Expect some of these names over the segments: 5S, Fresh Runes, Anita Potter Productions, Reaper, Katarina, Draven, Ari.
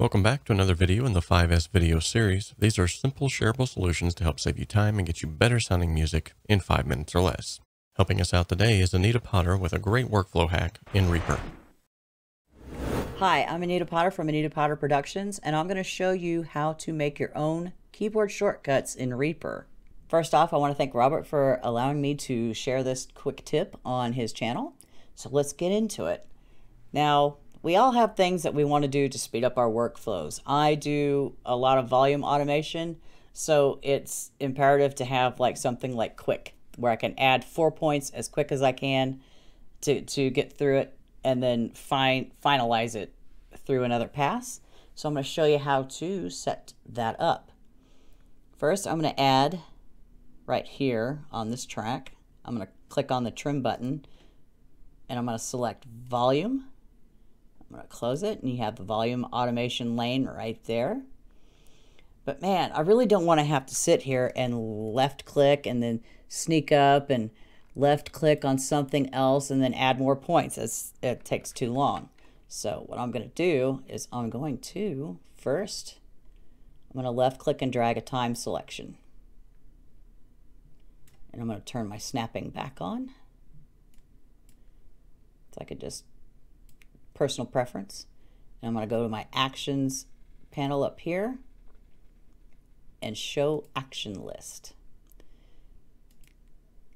Welcome back to another video in the 5S video series. These are simple shareable solutions to help save you time and get you better sounding music in 5 minutes or less. Helping us out today is Anita Potter with a great workflow hack in Reaper. Hi, I'm Anita Potter from Anita Potter Productions, and I'm going to show you how to make your own keyboard shortcuts in Reaper. First off, I want to thank Robert for allowing me to share this quick tip on his channel. So let's get into it. Now, we all have things that we want to do to speed up our workflows. I do a lot of volume automation, so it's imperative to have like something like quick, where I can add 4 points as quick as I can to get through it and then finalize it through another pass. So I'm going to show you how to set that up. First, I'm going to add right here on this track. I'm going to click on the trim button and I'm going to select volume. I'm going to close it, and you have the volume automation lane right there. But man, I really don't want to have to sit here and left click and then sneak up and left click on something else and then add more points. It takes too long. So what I'm going to do is I'm going to first, I'm going to left click and drag a time selection. And I'm going to turn my snapping back on. So I could just personal preference. And I'm going to go to my actions panel up here and show action list.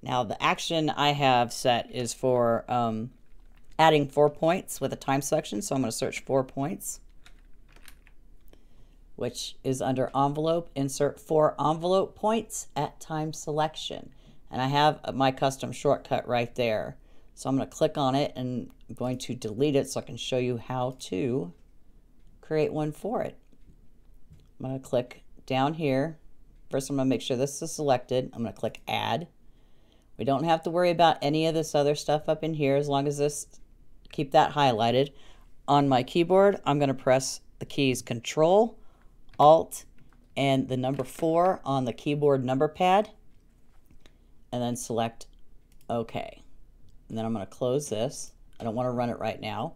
Now the action I have set is for adding 4 points with a time selection. So I'm going to search 4 points, which is under envelope, insert 4 envelope points at time selection. And I have my custom shortcut right there. So I'm going to click on it and I'm going to delete it so I can show you how to create one for it. I'm going to click down here. First, I'm going to make sure this is selected. I'm going to click add. We don't have to worry about any of this other stuff up in here as long as this, keep that highlighted. On my keyboard, I'm going to press the keys Control, Alt, and the number 4 on the keyboard number pad, and then select OK. And then I'm going to close this. I don't want to run it right now.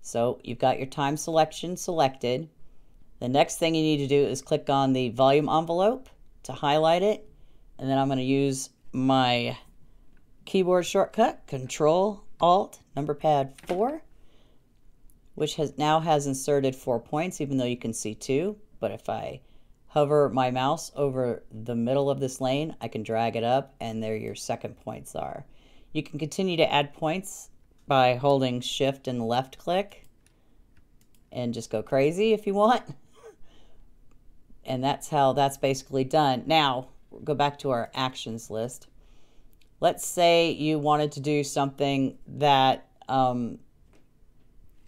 So you've got your time selection selected. The next thing you need to do is click on the volume envelope to highlight it. And then I'm going to use my keyboard shortcut, Control, Alt, number pad 4, which now has inserted 4 points, even though you can see 2. But if I hover my mouse over the middle of this lane, I can drag it up and there your second points are. You can continue to add points by holding shift and left click and just go crazy if you want. And that's how that's basically done. Now, we'll go back to our actions list. Let's say you wanted to do something that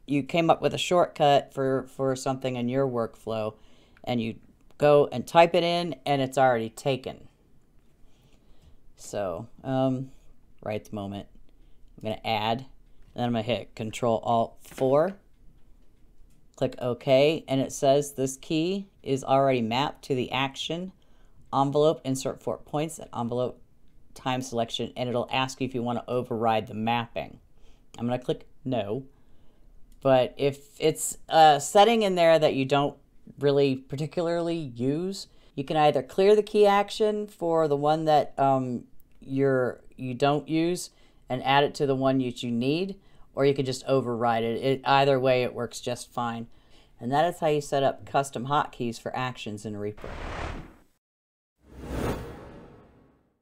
you came up with a shortcut for something in your workflow and you go and type it in and it's already taken. So, right at the moment, I'm going to add, and then I'm going to hit Control Alt 4, click OK, and it says this key is already mapped to the action envelope, insert 4 points at envelope time selection, and it'll ask you if you want to override the mapping. I'm going to click No, but if it's a setting in there that you don't really particularly use, you can either clear the key action for the one that you don't use and add it to the one that you need, or you can just override it. Either way, it works just fine. And that is how you set up custom hotkeys for actions in Reaper.